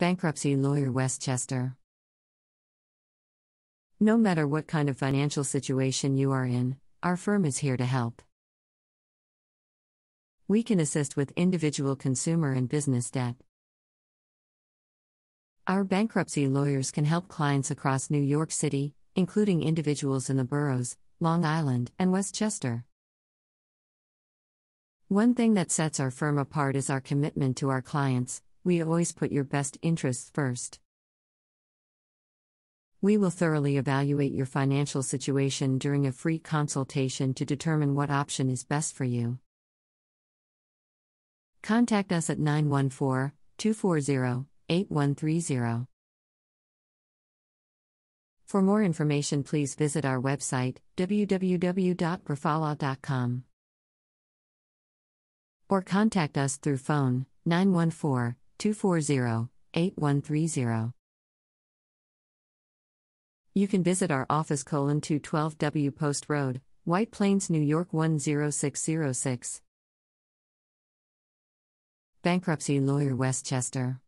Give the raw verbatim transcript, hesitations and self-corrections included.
Bankruptcy Lawyer Westchester. No matter what kind of financial situation you are in, our firm is here to help. We can assist with individual consumer and business debt. Our bankruptcy lawyers can help clients across New York City, including individuals in the boroughs, Long Island, and Westchester. One thing that sets our firm apart is our commitment to our clients. We always put your best interests first. We will thoroughly evaluate your financial situation during a free consultation to determine what option is best for you. Contact us at nine one four, two four zero, eight one three zero. For more information, please visit our website, w w w dot r f o x law dot com. Or contact us through phone, nine one four, two four zero, eight one three zero. You can visit our office colon two twelve W Post Road, White Plains, New York one zero six zero six. Bankruptcy Lawyer Westchester.